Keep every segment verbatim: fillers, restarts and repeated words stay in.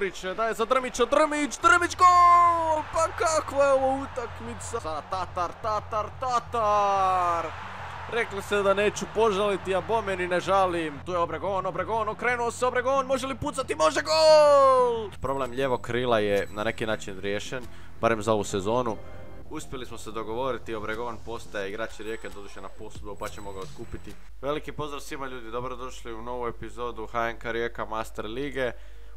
Gorić daje za Drmića, Drmić, Drmić, gol! Pa kakva je ovo utakmica! Sada Tatar, Tatar, Tatar! Rekli se da neću požaliti, a bome ni ne žalim. Tu je Obregon, Obregon, okrenuo se Obregon, može li pucati, može, gol! Problem ljevog krila je na neki način riješen, barem za ovu sezonu. Uspjeli smo se dogovoriti, Obregon postaje igrač Rijeke, doduše na posudbu, pa ćemo ga otkupiti. Veliki pozdrav svima ljudi, dobrodošli u novu epizodu H N K Rijeka Master Lige.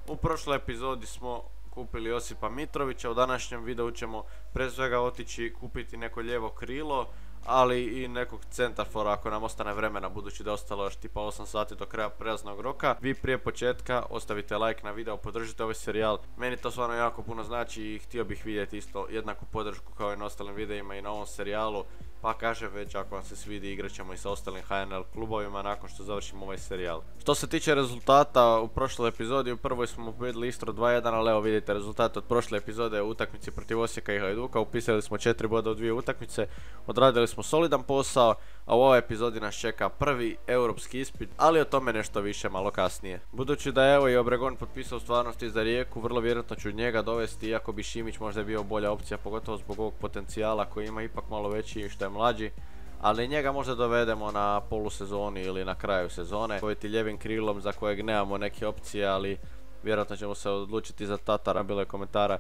U prošloj epizodi smo kupili Josipa Mitrovića, u današnjem videu ćemo pre svega otići kupiti neko lijevo krilo, ali i nekog centarfora ako nam ostane vremena, budući da je ostalo još tipa osam sati do kraja prijelaznog roka. Vi prije početka ostavite like na video, podržite ovaj serijal, meni to stvarno jako puno znači i htio bih vidjeti isto jednaku podršku kao i na ostalim videima i na ovom serijalu, pa kažem već ako vam se svidi igrat ćemo i sa ostalim H N L klubovima nakon što završimo ovaj serijal. Što se tiče rezultata u prošloj epizodi, u prvoj smo pobjedili Istru dva jedan, ali evo vidite rezultat od prošle epizode u utakmici protiv Osijeka i Hajduka, upisali smo četiri boda u dvije utakmice, odradili smo solidan posao, a u ovoj epizodi nas čeka prvi europski ispit, ali o tome nešto više malo kasnije. Budući da je evo i Obregon potpisao stvarnosti za Rijeku, vrlo vjerojatno ću njega dovesti, iako bi Šimić možda bio bolja opcija, pogotovo zbog ovog potencijala koji ima ipak malo veći i što je mlađi, ali njega možda dovedemo na polusezoni ili na kraju sezone. Poviti ljevim krilom za kojeg nemamo neke opcije, ali vjerojatno ćemo se odlučiti za Tatara, bilo je komentara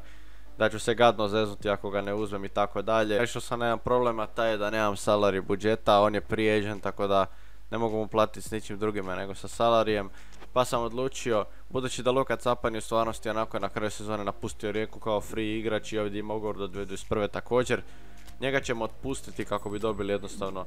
da ću se gadno zeznuti ako ga ne uzmem i tako dalje. Rešio sam jedan problem, a taj je da nemam salary budžeta, on je free agent, tako da ne mogu mu platiti s ničim drugima nego sa salarijem. Pa sam odlučio, budući da Luka Capan je u stvarnosti onako na kraju sezone napustio Rijeku kao free igrač i ovdje ima ugovor do dvije tisuće dvadeset prve također, njega ćemo otpustiti kako bi dobili jednostavno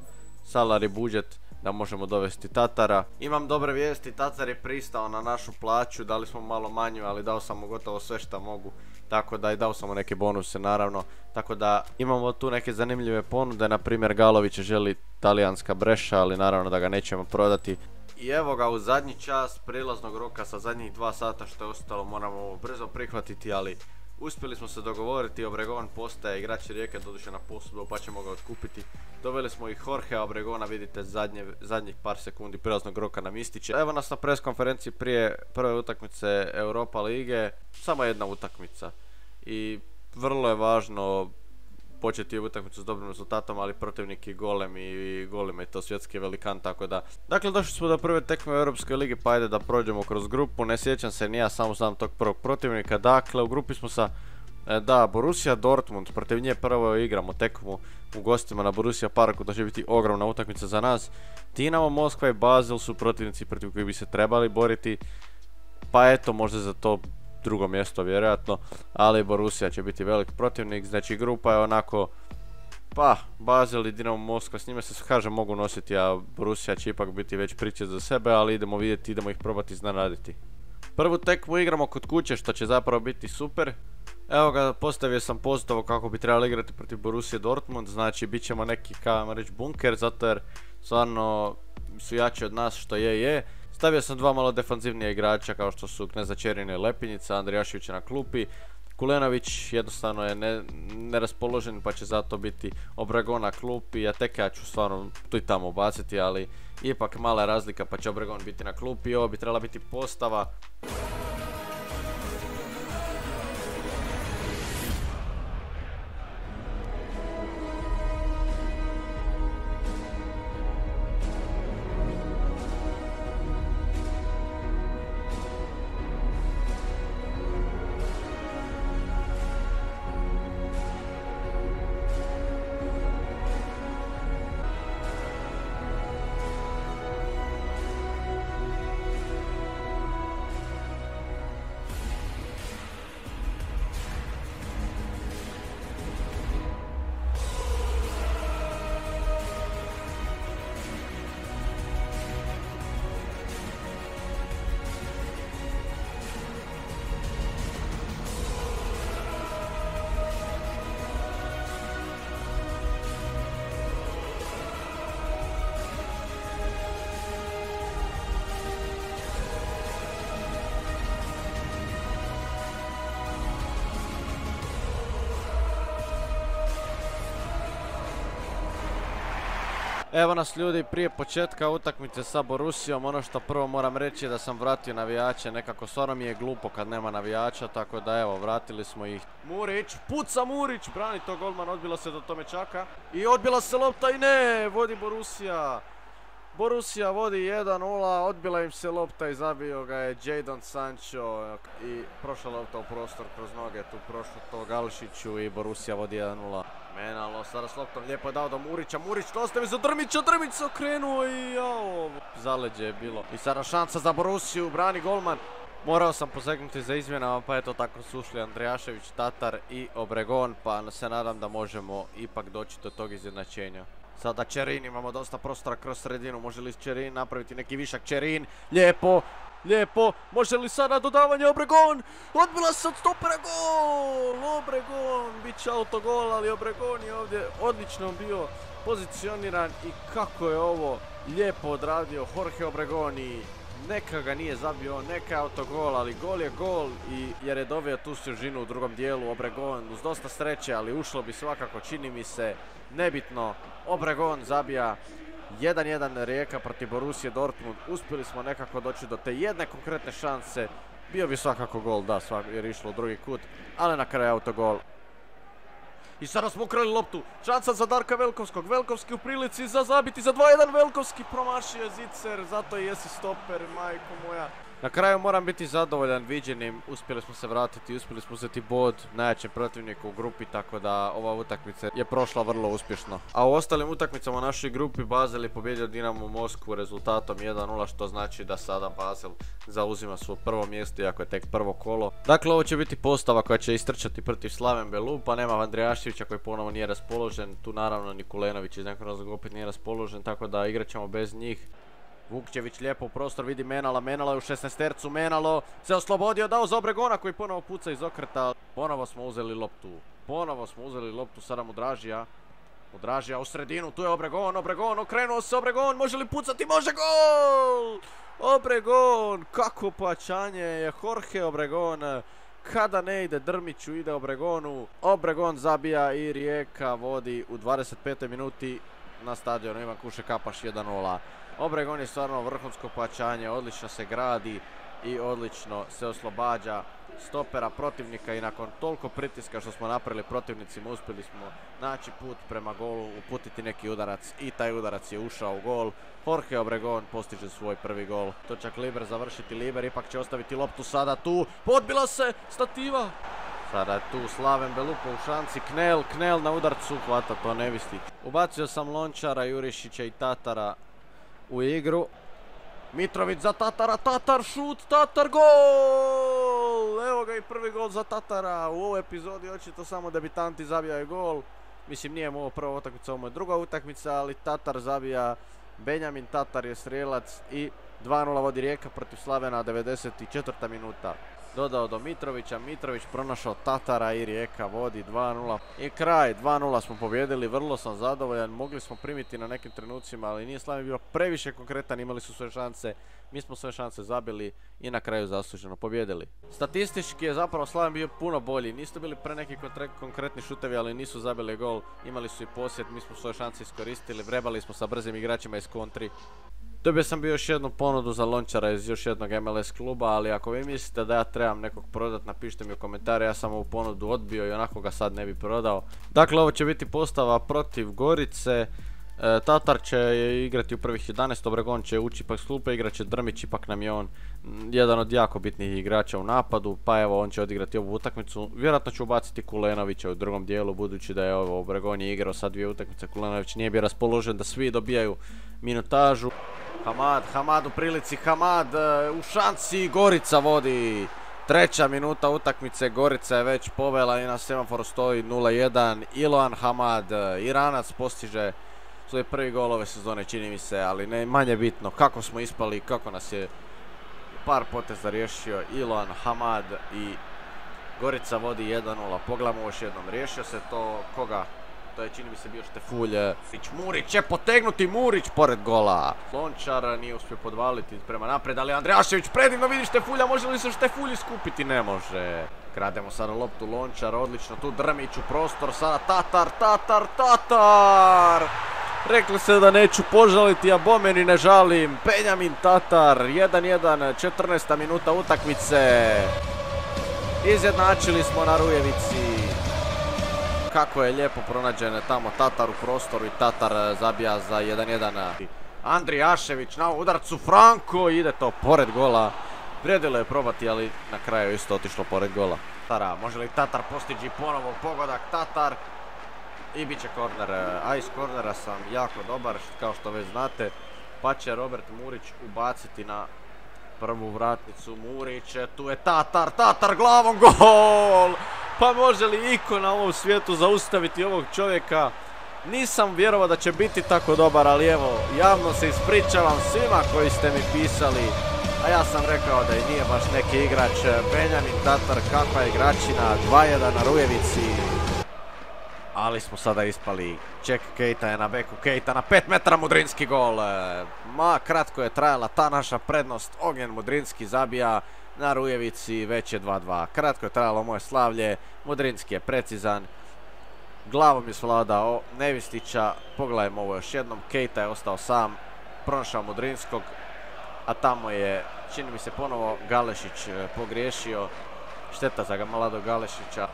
salary budžet da možemo dovesti Tatara. Imam dobre vijesti, Tatar je pristao na našu plaću, dali smo malo manju, ali dao sam mu gotovo sve šta mogu, tako da i dao sam mu neke bonuse naravno, tako da imamo tu neke zanimljive ponude, na primjer Galović želi talijanska breša, ali naravno da ga nećemo prodati. I evo ga u zadnji čas prijelaznog roka sa zadnjih dva sata što je ostalo, moramo ovo brzo prihvatiti, ali uspjeli smo se dogovoriti, Obregon postaje igrač Rijeke, doduše na posudbu, pa ćemo ga otkupiti. Doveli smo i Jorgea Obregona, vidite zadnje, zadnjih par sekundi prijelaznog roka nam ističe. Evo nas na pres konferenciji prije prve utakmice Europa lige, samo jedna utakmica. I vrlo je važno početi utakmicu s dobrim rezultatom, ali protivnik je golem i golem je to svjetski velikan, tako da... Dakle, došli smo do prve tekme u Europskoj ligi, pa ajde da prođemo kroz grupu, ne sjećam se ni ja, samo znam tog prvog protivnika. Dakle, u grupi smo sa, da, Borussia Dortmund, protiv nje prvo igramo tekmu u gostima na Borussia Parku, da će biti ogromna utakmica za nas. Dinamo Moskva i Basel su protivnici protiv koji bi se trebali boriti, pa eto, možda za to drugo mjesto vjerojatno, ali Borussia će biti velik protivnik, znači grupa je onako, pa Basel i Dinamo Moskva, s njima se kažem mogu nositi, a Borussia će ipak biti već priča za sebe, ali idemo vidjeti, idemo ih probati iznenaditi. Prvu tekmu igramo kod kuće, što će zapravo biti super. Evo ga, postavio sam postavu kako bi trebali igrati protiv Borussia Dortmund, znači bit ćemo neki, kao reći, bunker, zato jer stvarno su jači od nas, što je je. Stavio sam dva malo defanzivnije igrača kao što su Kneza Čerina i Lepinjica, Andrijašević je na klupi, Kulenović jednostavno je ne, neraspoložen pa će zato biti Obregon na klupi, a tek ja ću stvarno tu i tamo baciti, ali ipak mala je razlika pa će Obregon biti na klupi. Ovo bi trebala biti postava. Evo nas ljudi prije početka utakmice sa Borussijom. Ono što prvo moram reći je da sam vratio navijače, nekako stvarno mi je glupo kad nema navijača, tako da evo vratili smo ih. Murić, puca Murić, brani to golman, odbilo se do Tomečaka i odbila se lopta i ne, vodi Borussija. Borussija vodi jedan nula, odbila im se lopta i zabio ga je Jadon Sancho i prošla lopta u prostor kroz noge, tu prošlo to Gališiću i Borussija vodi jedan nula. Menalo, sada s loptom lijepo je dao do Murića, Murić to ostavi za Drmića, Drmić se okrenuo i jao, zaleđe je bilo. I sada šansa za Borussiju, brani golman. Morao sam posegnuti za izmjenama, pa eto tako su ušli Andrijašević, Tatar i Obregon, pa se nadam da možemo ipak doći do tog izjednačenja. Sada Čerin, imamo dosta prostora kroz sredinu, može li Čerin napraviti neki višak? Čerin, lijepo, lijepo, može li sada dodavanje? Obregon, odbila se od stopera, gol, Obregon, bit će autogol, ali Obregon je ovdje odlično bio pozicioniran i kako je ovo lijepo odradio Jorge Obregon i neka ga nije zabio, neka je autogol, ali gol je gol i jer je doveo tu sužinu u drugom dijelu. Obregon uz dosta sreće, ali ušlo bi svakako, čini mi se, nebitno. Obregon zabija jedan jedan Rijeka protiv Borussia Dortmund. Uspjeli smo nekako doći do te jedne konkretne šanse. Bio bi svakako gol, da, svakako, jer išlo u drugi kut, ali na kraju autogol. I sada smo ukrali loptu, šansa za Darka Velkovskog, Velkovski u prilici za zabiti za dva jedan, Velkovski promašio Zicer, zato i jesi stoper, majko moja. Na kraju moram biti zadovoljan viđenim, uspjeli smo se vratiti, uspjeli smo uzeti bod najjačem protivniku u grupi, tako da ova utakmica je prošla vrlo uspješno. A u ostalim utakmicama u našoj grupi Basel je pobjedio Dinamo Moskvu rezultatom jedan nula, što znači da sada Basel zauzima svoje prvo mjesto, iako je tek prvo kolo. Dakle, ovo će biti postava koja će istrčati protiv Slaven Belupa, nema Andrijaševića koji ponovo nije raspoložen, tu naravno Nikulenović iz nekog razloga opet nije raspoložen, tako da igrat ćemo bez njih. Vukčević lijepo u prostor, vidi Menala, Menala je u šesnaestercu, Menalo se oslobodio, dao za Obregona koji ponovo puca iz okreta. Ponovo smo uzeli loptu, ponovo smo uzeli loptu, sada Mudražija, Mudražija u sredinu, tu je Obregon, Obregon, okrenuo se Obregon, može li pucati, može, gol! Obregon, kako pojačanje je Jorge Obregon, kada ne ide Drmiću, ide Obregonu. Obregon zabija i Rijeka vodi u dvadeset petoj minuti na stadionu Ivan Kušekapaš jedan nula. Obregon je stvarno vrhunsko pojačanje, odlično se gradi i odlično se oslobađa stopera protivnika i nakon toliko pritiska što smo napravili protivnicima uspjeli smo naći put prema golu, uputiti neki udarac i taj udarac je ušao u gol. Jorge Obregon postiže svoj prvi gol. To će Liber završiti, Liber ipak će ostaviti loptu sada tu, odbila se stativa. Sada je tu Slaven Belupo u šanci, Knel, Knel na udarcu, hvata to Nevistić. Ubacio sam Lončara, Jurišića i Tatara u igru. Mitrović za Tatara, Tatar šut, Tatar gol! Evo ga i prvi gol za Tatara, u ovoj epizodi očito samo debitanti zabijaju gol. Mislim nije mu ovo prva utakmica, ovo je druga utakmica, ali Tatar zabija, Benjamin Tatar je strelac i dva nula vodi Rijeka protiv Slavena, devedeset četvrta minuta. Dodao do Mitrovića, Mitrović pronašao Tatara i Rijeka vodi dva nula. I kraj, dva nula smo pobjedili, vrlo sam zadovoljan, mogli smo primiti na nekim trenucima, ali nije Slaven bio previše konkretan, imali su sve šanse, mi smo sve šanse zabili i na kraju zasluženo pobjedili. Statistički je zapravo Slaven bio puno bolji, nisu bili pre neki konkretni šutevi, ali nisu zabili gol, imali su i posjed, mi smo svoje šanse iskoristili, vrebali smo sa brzim igračima iz kontri. Dobio sam bio još jednu ponudu za Lončara iz još jednog M L S kluba, ali ako vi mislite da ja trebam nekog prodat, napišite mi u komentare, ja sam ovu ponudu odbio i onako ga sad ne bi prodao. Dakle, ovo će biti postava protiv Gorice, e, Tatar će igrati u prvih jedanaest, Obregon će ući ipak s klupe, igrat će Drmić, ipak nam je on jedan od jako bitnih igrača u napadu, pa evo on će odigrati ovu utakmicu, vjerojatno će ubaciti Kulenovića u drugom dijelu, budući da je ovo Obregon je igrao sad dvije utakmice, Kulenović nije bio raspoložen da svi dobijaju minutažu. Hamad, Hamad u prilici, Hamad u šanci, Gorica vodi. Treća minuta utakmice, Gorica je već povela i na semaforu stoji nula jedan. Iloan Hamad, Iranac, postiže svoj prvi gol ove sezone, čini mi se, ali ne manje bitno kako smo ispali, kako nas je par poteza riješio Iloan Hamad i Gorica vodi jedan nula. Pogledamo još jednom, riješio se to koga? To je čini mi se bio Štefulje. Murić će potegnuti, Murić pored gola. Lončar nije uspio podvaliti prema napred, ali Andrijašević predivno vidi Štefulja, može li se Štefulji skupiti? Ne može. Krademo sada loptu, Lončar odlično, tu Drmić u prostor, sada Tatar, Tatar, Tatar! Rekli se da neću požaliti, a bome ni ne žalim. Benjamin Tatar, jedan jedan, četrnaesta minuta utakmice. Izjednačili smo na Rujevici. Kako je lijepo pronađen tamo Tatar u prostoru i Tatar zabija za jedan jedan. Andrijašević na udarcu, Franko, ide to pored gola. Vrijedilo je probati, ali na kraju isto otišlo pored gola. Tara, može li Tatar postići ponovo pogodak? Tatar i bit će korner. A iz kornera sam jako dobar, kao što već znate. Pa će Robert Murić ubaciti na prvu vratnicu. Murić, tu je Tatar, Tatar glavom, gol! Pa može li iko na ovom svijetu zaustaviti ovog čovjeka? Nisam vjerovao da će biti tako dobar, ali evo, javno se ispričavam svima koji ste mi pisali. A ja sam rekao da i nije baš neki igrač. Benjamin Tatar, kakva igračina, dva jedan na Rujevici. Ali smo sada ispali. Ček, Keita je na beku, Keita na pet metara, Mudrinski gol. Ma, kratko je trajala ta naša prednost. Ognjen Mudrinski zabija na Rujevici, već je dva dva. Kratko je trajalo moje slavlje, Mudrinski je precizan. Glavom je svladao Nevistića, pogledajmo ovo još jednom, Keita je ostao sam, pronašao Mudrinskog, a tamo je, čini mi se ponovo, Galešić pogriješio, šteta za ga mladog Galešića.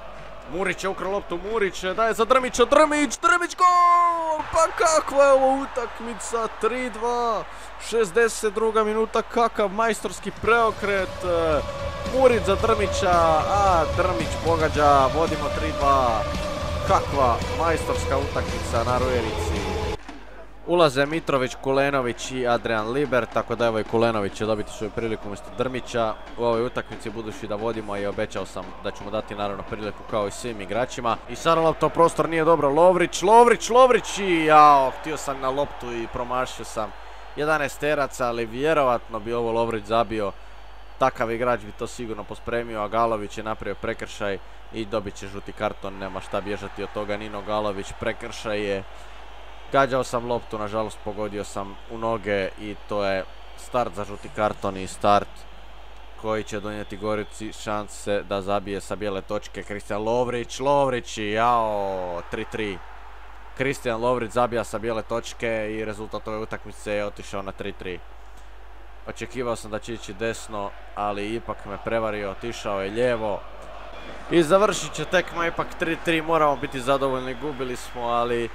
Murić je ukrao loptu, Murić daje za Drmića, Drmić, Drmić, gol! Pa kakva je ovo utakmica, tri dva, šezdeset druga minuta, kakav majstorski preokret, Murić za Drmića, a Drmić pogađa, vodimo tri dva. Kakva majstorska utakmica na Rujevici. Ulaze Mitrović, Kulenović i Adrian Liber, tako da evo i Kulenović će dobiti svoju priliku umjesto Drmića u ovoj utakmici, budući da vodimo, i obećao sam da ćemo dati naravno priliku kao i svim igračima. I sada lopta u prostor, nije dobro, Lovrić, Lovrić, Lovrić i jao, htio sam na loptu i promašio sam. jedanaest teraca, ali vjerovatno bi ovo Lovrić zabio. Takav igrač bi to sigurno pospremio, a Galović je napravio prekršaj i dobit će žuti karton, nema šta bježati od toga. Nino Galović, prekršaj je, gađao sam loptu, nažalost pogodio sam u noge i to je start za žuti karton i start koji će donijeti Gorici šanse da zabije sa bijele točke. Kristijan Lovrić, Lovrić i jao, tri tri. Kristijan Lovrić zabija sa bijele točke i rezultat ove utakmice je otišao na tri tri. Očekivao sam da će ići desno, ali ipak me prevario, otišao je lijevo. I završit će tekma ipak tri tri, moramo biti zadovoljni, gubili smo, ali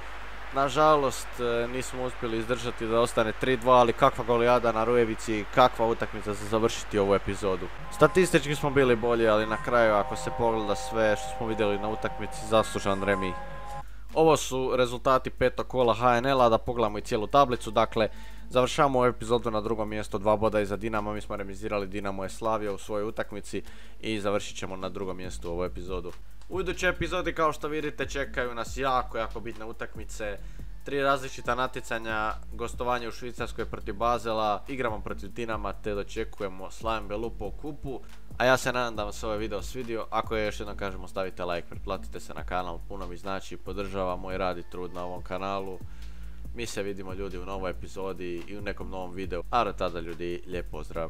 nažalost nismo uspjeli izdržati da ostane tri dva, ali kakva golijada na Rujevici, kakva utakmica za završiti ovu epizodu. Statistički smo bili bolji, ali na kraju ako se pogleda sve što smo vidjeli na utakmici, zaslužan remi. Ovo su rezultati petog kola H N L-a, da pogledamo i cijelu tablicu, dakle završavamo ovu epizodu na drugom mjestu, dva boda iza Dinama, mi smo remizirali, Dinamo je slavio u svojoj utakmici i završit ćemo na drugom mjestu ovu epizodu. U idućoj epizodi, kao što vidite, čekaju nas jako, jako bitne utakmice, tri različita natjecanja, gostovanje u Švicarskoj protiv Basela, igramo protiv Dinama te dočekujemo Slaven Belupo u kupu. A ja se nadam da vam se ovaj video svidio, ako je, još jednom kažemo, stavite like, pretplatite se na kanal, puno mi znači, podržava moj rad i trud na ovom kanalu. Mi se vidimo ljudi u novoj epizodi i u nekom novom videu, a do tada ljudi, lijep pozdrav.